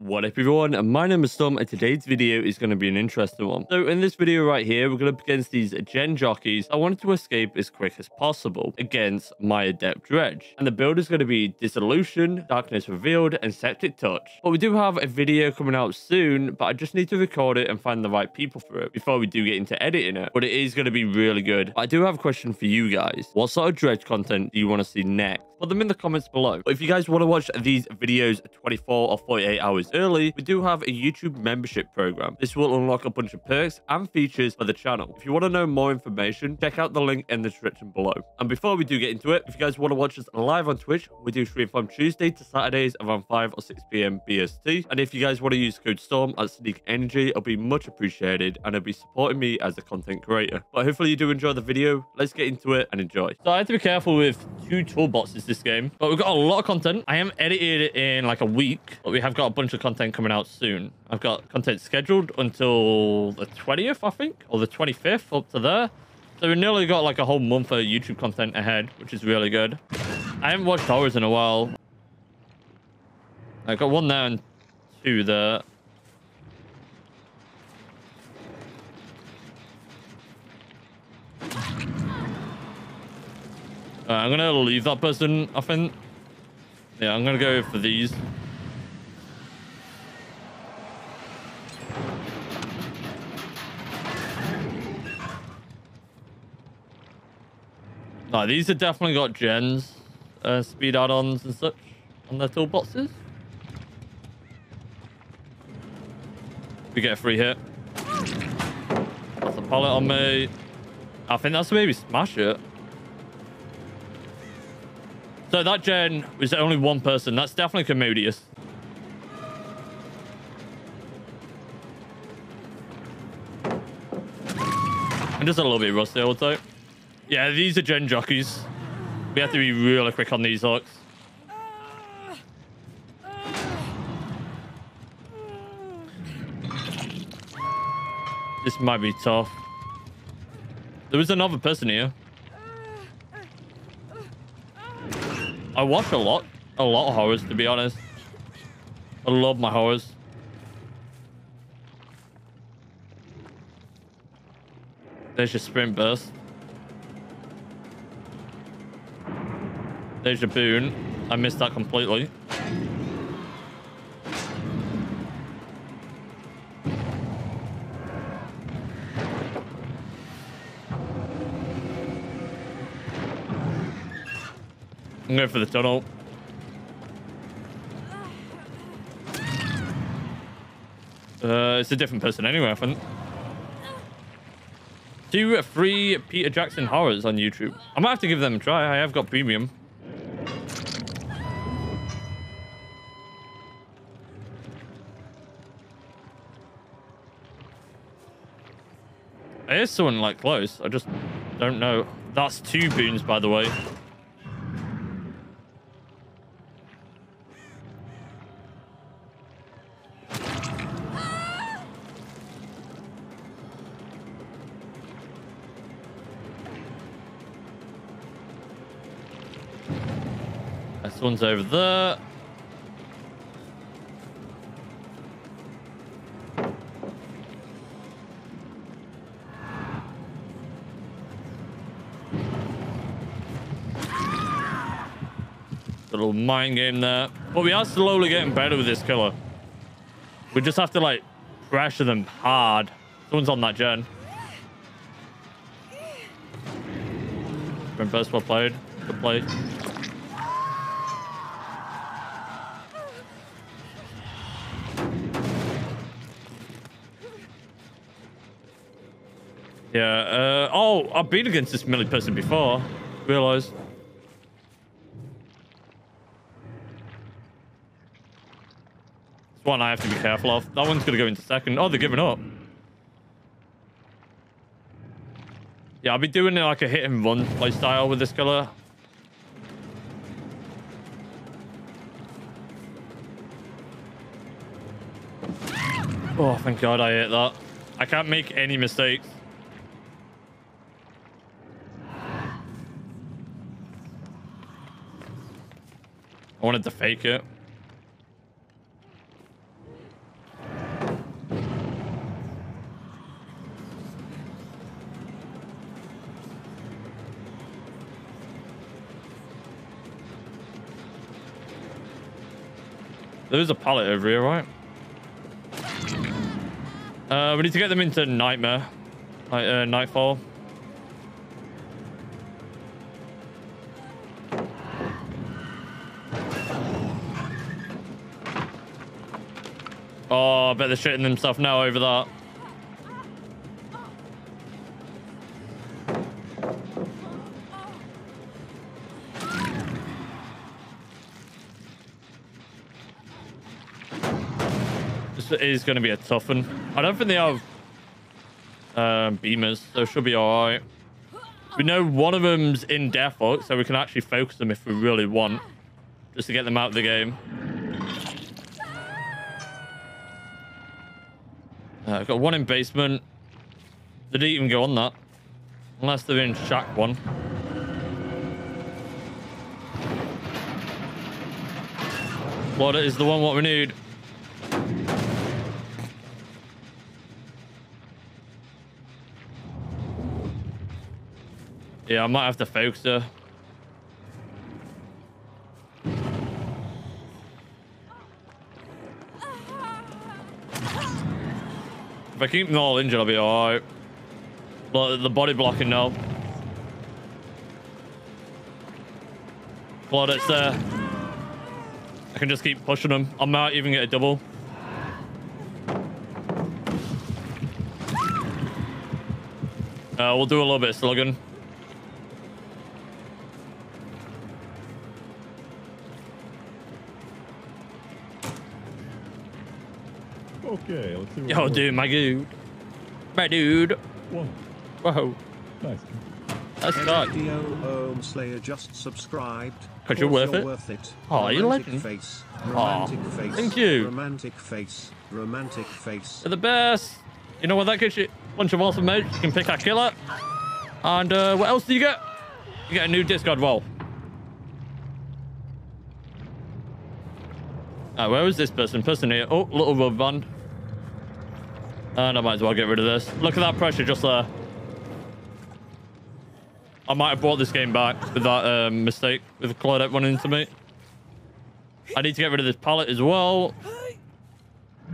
What up everyone, my name is Tom and today's video is going to be an interesting one. So in this video right here, we're going up against these gen jockeys. I wanted to escape as quick as possible against my adept Dredge. And the build is going to be Dissolution, Darkness Revealed and Septic Touch. But we do have a video coming out soon, but I just need to record it and find the right people for it before we do get into editing it. But it is going to be really good. I do have a question for you guys. What sort of Dredge content do you want to see next? Put them in the comments below. But if you guys want to watch these videos 24 or 48 hours early, we do have a YouTube membership program. This will unlock a bunch of perks and features for the channel. If you want to know more information, check out the link in the description below. And before we do get into it, if you guys want to watch us live on Twitch, we do stream from Tuesday to Saturdays around 5 or 6 p.m. BST. And if you guys want to use code STORM at Sneak Energy, it'll be much appreciated and it'll be supporting me as a content creator. But hopefully you do enjoy the video. Let's get into it and enjoy. So I have to be careful with two toolboxes this game, but we've got a lot of content. I am edited in like a week, but we have got a bunch of content coming out soon. I've got content scheduled until the 20th, I think, or the 25th, up to there. So we nearly got like a whole month of YouTube content ahead, which is really good. I haven't watched horrors in a while. I got one there and two there. Right, I'm gonna leave that person, I think. Yeah, I'm gonna go for these. No, these have definitely got gens, speed add-ons and such on their toolboxes. We get a free hit. That's a pallet on me. I think that's maybe smash it. So that gen was only one person. That's definitely commodious. I'm just a little bit rusty, I would say. Yeah, these are gen jockeys. We have to be really quick on these hooks. This might be tough. There was another person here. I watch a lot of horrors, to be honest. I love my horrors. There's your sprint burst. There's your boon. I missed that completely. I'm going for the tunnel. It's a different person anyway, I think. 2 free Peter Jackson horrors on YouTube. I might have to give them a try. I have got premium. There's someone like close. I just don't know. That's 2 boons, by the way. This one's over there. Little mind game there, but we are slowly getting better with this killer. We just have to like pressure them hard. Someone's on that gen. First, well played. Good play. Yeah. Oh, I've been against this melee person before. Realized. One I have to be careful of. That one's gonna go into second. Oh, they're giving up. Yeah, I'll be doing like a hit and run play style with this killer. Oh, thank God I hit that. I can't make any mistakes. I wanted to fake it. There is a pallet over here, right? We need to get them into Nightmare. Nightfall. Oh, I bet they're shitting themselves now over that. This is going to be a tough one. I don't think they have beamers, so it should be all right. We know one of them's in deathlock, so we can actually focus them if we really want, just to get them out of the game. I've got one in basement. They didn't even go on that. Unless they're in shack one. What is the one what we need? Yeah, I might have to focus her. If I keep them all injured, I'll be alright. The body blocking now. Claudette's there. I can just keep pushing them. I might even get a double. We'll do a little bit of slugging. Okay, let's see. Yo, dude, my dude. My dude. Whoa. Whoa. Nice. That's good. Home Slayer just subscribed. Cause you're worth it. Oh, you're legend. Oh, thank you. Romantic face. Romantic face. You're the best. You know what that gives you? Bunch of awesome mates. You can pick our killer. And what else do you get? You get a new Discord wall. Where is this person? Person here. Oh, little rub band. And I might as well get rid of this. Look at that pressure just there. I might have brought this game back with that mistake with Claudette running into me. I need to get rid of this pallet as well.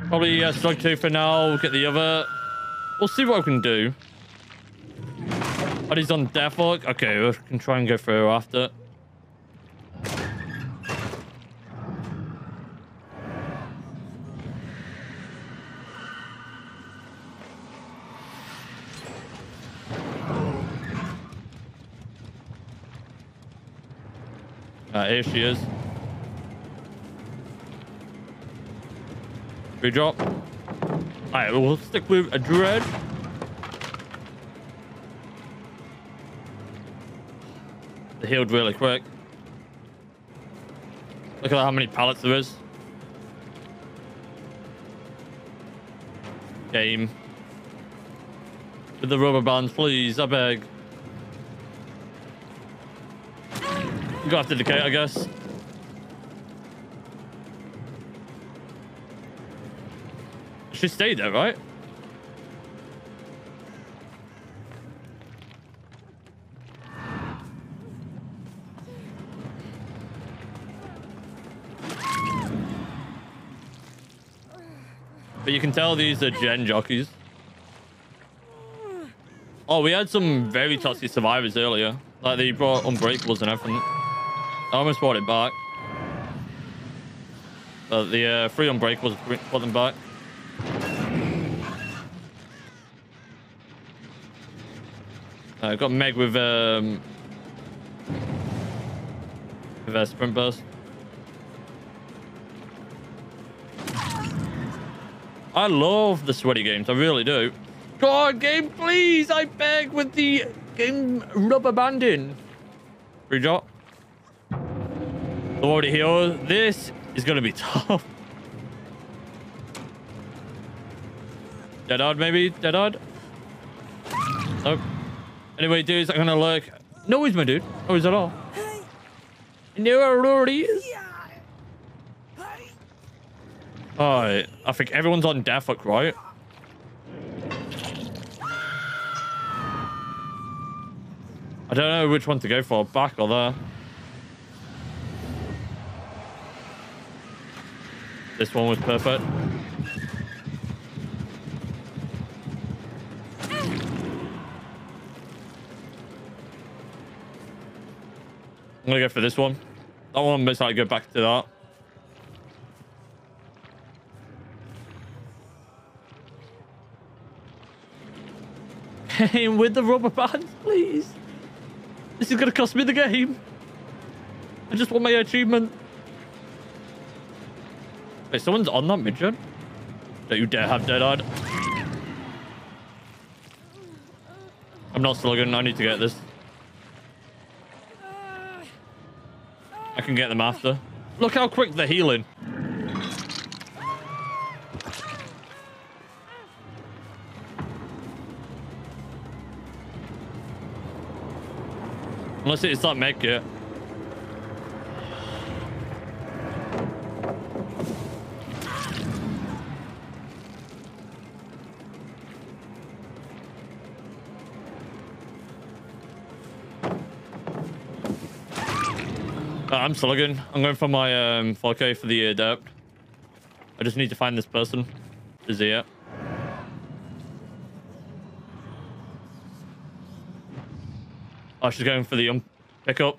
Probably slug two for now. We'll get the other. We'll see what we can do. But he's on deathlock. Okay, we can try and go through after. Here she is. Free drop. All right, we'll stick with a Dredge. They healed really quick. Look at how many pallets there is. Game. With the rubber bands, please, I beg. We're gonna have to decay, I guess. She stayed there, right? But you can tell these are gen jockeys. Oh, we had some very toxic survivors earlier. Like they brought unbreakables and everything. I almost brought it back. But the free on break was put them back. I got Meg with her sprint burst. I love the sweaty games, I really do. God, game, please, I beg with the game rubber banding. Free drop. Already healed. This is gonna be tough. Dead Hard, maybe? Dead Hard? Nope. Anyway, dudes, I'm gonna lurk. No, he's my dude. Oh, he's at all. No, already is. Alright, I think everyone's on deathlock, right? I don't know which one to go for, back or there. This one was perfect. I'm gonna go for this one. That one must I go back to that. With the rubber bands, please. This is gonna cost me the game. I just want my achievement. Wait, someone's on that midget. Don't you dare have Dead Hard. I'm not slugging. I need to get this. I can get them after. Look how quick they're healing. Unless it's that Meg kit. I'm slugging. I'm going for my 4K for the adept. I just need to find this person. Is he it? Oh, she's going for the pickup.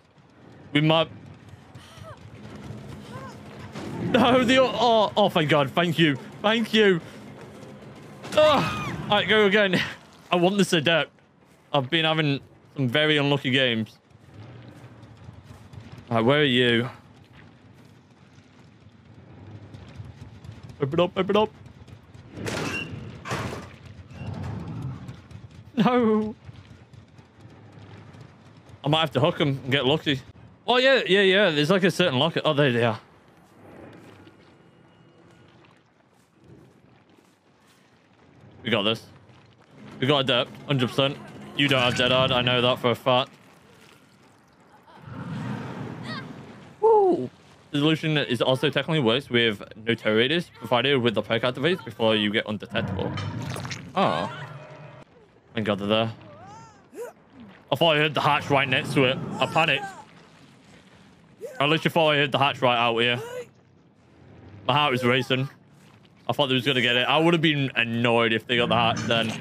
We might. No, the oh, thank God! Thank you, thank you. Oh, all right, go again. I want this adept. I've been having some very unlucky games. All right, where are you? Open up! Open up! No. I might have to hook him and get lucky. Oh, yeah, yeah, yeah. There's like a certain locket. Oh, there they are. We got this. We got adept, 100%. You don't have Dead Hard. I know that for a fact. Woo! Dissolution is also technically worse with no terrators, provided with the perk activates before you get undetectable. Oh. Thank God they're there. I thought I heard the hatch right next to it. I panicked. I literally thought I heard the hatch right out here. My heart was racing. I thought they was going to get it. I would have been annoyed if they got the hatch then.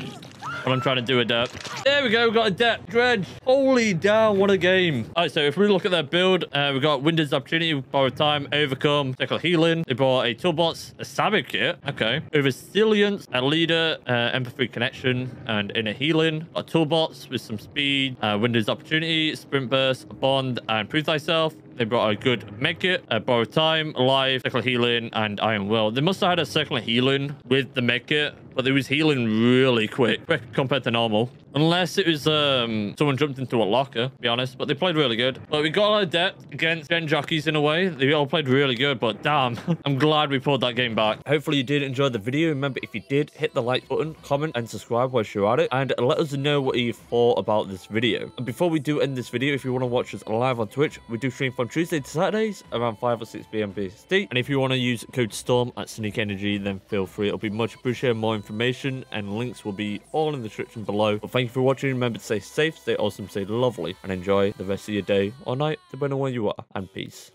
But I'm trying to do a depth. There we go. We got a depth Dredge. Holy dow, what a game. All right, so if we look at their build, we got Windows Opportunity, Borrowed Time, Overcome, Tackle Healing. They brought a toolbox, a Sabbath Kit. Okay. A Resilience, a Leader, Empathy Connection, and Inner Healing. A toolbox with some speed, Windows Opportunity, Sprint Burst, a Bond, and Proof Thyself. They brought a good Meg kit, a Borrowed Time, Alive, Circular Healing, and Iron Will. They must have had a Circular Healing with the Meg kit, but they was healing really quick compared to normal. Unless it was someone jumped into a locker, to be honest, but they played really good. But we got a lot of depth against Gen Jockeys in a way. They all played really good, but damn, I'm glad we pulled that game back. Hopefully you did enjoy the video. Remember, if you did, hit the like button, comment, and subscribe while you're at it, and let us know what you thought about this video. And before we do end this video, if you want to watch us live on Twitch, we do stream from Tuesday to Saturdays around 5 or 6 PM BST. And if you want to use code STORM at Sneak Energy, then feel free. It'll be much appreciated. More information and links will be all in the description below. But thank you for watching. Remember to stay safe, stay awesome, stay lovely, and enjoy the rest of your day or night, depending on where you are. And peace.